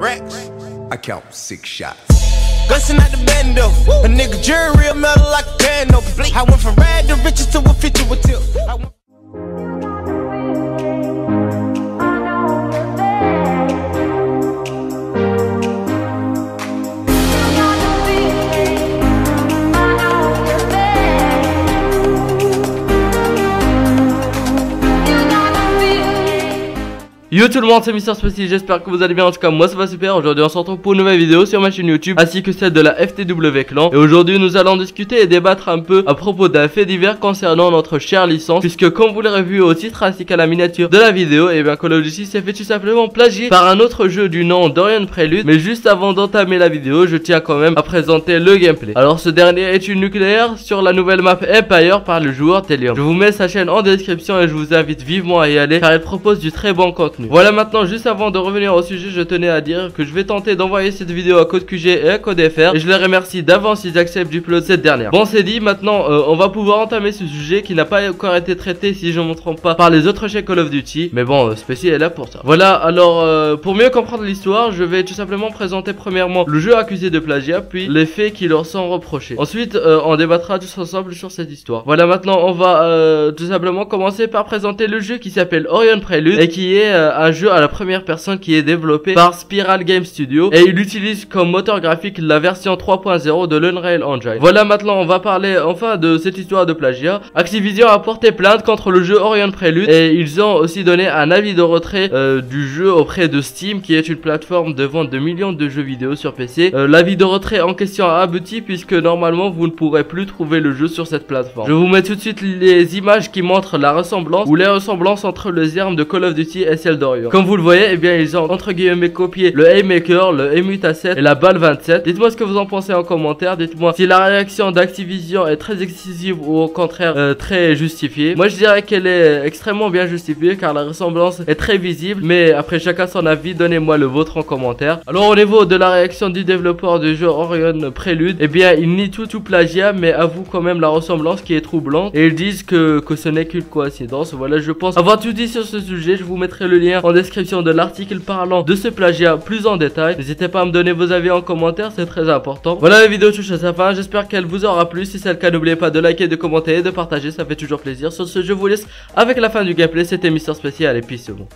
racks. I count 6 shots. Gussin' out the bando. A nigga jury real metal like a candle. I went from rad to riches to a feature with tip. Yo tout le monde, c'est Mister Spécial, j'espère que vous allez bien, en tout cas moi ça va super. Aujourd'hui on se retrouve pour une nouvelle vidéo sur ma chaîne YouTube ainsi que celle de la FTW Clan. Et aujourd'hui nous allons discuter et débattre un peu à propos d'un fait divers concernant notre chère licence, puisque comme vous l'avez vu au titre ainsi qu'à la miniature de la vidéo, et bien Call of Duty s'est fait tout simplement plagier par un autre jeu du nom d'Orion Prelude. Mais juste avant d'entamer la vidéo, je tiens quand même à présenter le gameplay. Alors ce dernier est une nucléaire sur la nouvelle map Empire par le joueur Tellium. Je vous mets sa chaîne en description et je vous invite vivement à y aller car elle propose du très bon contenu. Voilà, maintenant juste avant de revenir au sujet, je tenais à dire que je vais tenter d'envoyer cette vidéo à Code QG et à Code FR, et je les remercie d'avance s'ils acceptent du plot de cette dernière. Bon, c'est dit, maintenant on va pouvoir entamer ce sujet qui n'a pas encore été traité, si je ne me trompe pas, par les autres chez Call of Duty. Mais bon, Spécial est là pour ça. Voilà, alors pour mieux comprendre l'histoire, je vais tout simplement présenter premièrement le jeu accusé de plagiat, puis les faits qui leur sont reprochés. Ensuite on débattra tous ensemble sur cette histoire. Voilà, maintenant on va tout simplement commencer par présenter le jeu qui s'appelle Orion Prelude et qui est un jeu à la première personne qui est développé par Spiral Game Studio, et il utilise comme moteur graphique la version 3.0 de l'Unreal Engine. Voilà, maintenant on va parler enfin de cette histoire de plagiat. Activision a porté plainte contre le jeu Orion Prelude et ils ont aussi donné un avis de retrait du jeu auprès de Steam, qui est une plateforme de vente de millions de jeux vidéo sur PC. L'avis de retrait en question a abouti puisque normalement vous ne pourrez plus trouver le jeu sur cette plateforme. Je vous mets tout de suite les images qui montrent la ressemblance ou les ressemblances entre les armes de Call of Duty et celles d'Orion. Comme vous le voyez, eh bien ils ont entre guillemets copié le Haymaker, le M8A7 et la balle 27. Dites-moi ce que vous en pensez en commentaire. Dites-moi si la réaction d'Activision est très excessive ou au contraire très justifiée. Moi je dirais qu'elle est extrêmement bien justifiée car la ressemblance est très visible. Mais après, chacun son avis, donnez-moi le vôtre en commentaire. Alors au niveau de la réaction du développeur du jeu Orion Prelude, eh bien il nie tout plagiat mais avoue quand même la ressemblance qui est troublante, et ils disent que ce n'est qu'une coïncidence. Voilà, je pense avoir tout dit sur ce sujet. Je vous mettrai le lien en description de l'article parlant de ce plagiat plus en détail. N'hésitez pas à me donner vos avis en commentaire, c'est très important. Voilà, la vidéo touche à sa fin, j'espère qu'elle vous aura plu. Si c'est le cas, n'oubliez pas de liker, de commenter et de partager, ça fait toujours plaisir. Sur ce, je vous laisse avec la fin du gameplay. C'était Mister Spécial et puis c'est bon.